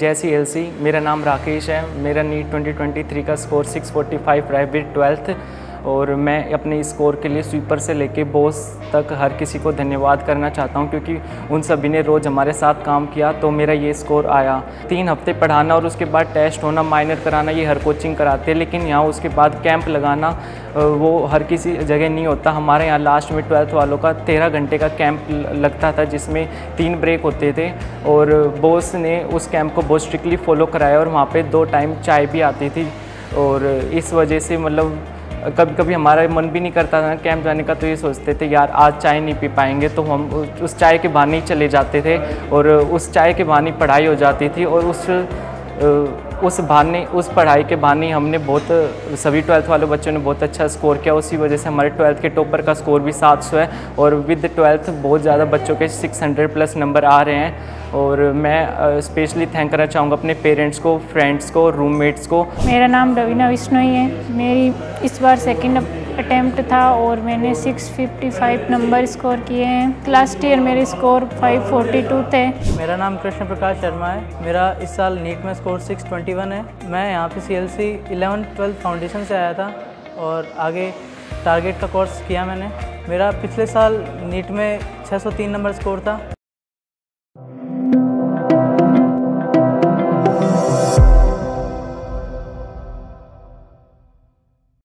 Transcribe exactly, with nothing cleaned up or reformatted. जय सी एल सी, मेरा नाम राकेश है। मेरा नीट ट्वेंटी ट्वेंटी थ्री का स्कोर सिक्स फोर्टी फाइव रहा है विद ट्वेल्थ, और मैं अपने स्कोर के लिए स्वीपर से लेके बॉस तक हर किसी को धन्यवाद करना चाहता हूं, क्योंकि उन सभी ने रोज़ हमारे साथ काम किया तो मेरा ये स्कोर आया। तीन हफ्ते पढ़ाना और उसके बाद टेस्ट होना, माइनर कराना, ये हर कोचिंग कराते हैं, लेकिन यहाँ उसके बाद कैंप लगाना वो हर किसी जगह नहीं होता। हमारे यहाँ लास्ट में ट्वेल्थ वालों का तेरह घंटे का कैंप लगता था, जिसमें तीन ब्रेक होते थे, और बॉस ने उस कैंप को बहुत स्ट्रिक्टली फॉलो कराया, और वहाँ पर दो टाइम चाय भी आती थी। और इस वजह से मतलब कभी कभी हमारा मन भी नहीं करता था कैंप जाने का, तो ये सोचते थे यार आज चाय नहीं पी पाएंगे, तो हम उस चाय के बहाने ही चले जाते थे, और उस चाय के बहाने पढ़ाई हो जाती थी, और उस उस बहाने उस पढ़ाई के बहाने हमने बहुत सभी ट्वेल्थ वाले बच्चों ने बहुत अच्छा स्कोर किया। उसी वजह से हमारे ट्वेल्थ के टॉपर का स्कोर भी सात सौ है, और विद ट्वेल्थ बहुत ज़्यादा बच्चों के छह सौ प्लस नंबर आ रहे हैं। और मैं स्पेशली थैंक करना चाहूँगा अपने पेरेंट्स को, फ्रेंड्स को, रूममेट्स को। मेरा नाम रवीना विष्णोई है। मेरी इस बार सेकेंड अटैम्प्ट था और मैंने six fifty five number score किए हैं। लास्ट ईयर मेरे स्कोर फाइव फोर्टी टू थे। मेरा नाम कृष्ण प्रकाश शर्मा है। मेरा इस साल नीट में स्कोर सिक्स ट्वेंटी वन है। मैं यहाँ पे C L C eleventh twelfth foundation से आया था और आगे टारगेट का कोर्स किया मैंने। मेरा पिछले साल नीट में छह सौ तीन नंबर स्कोर था।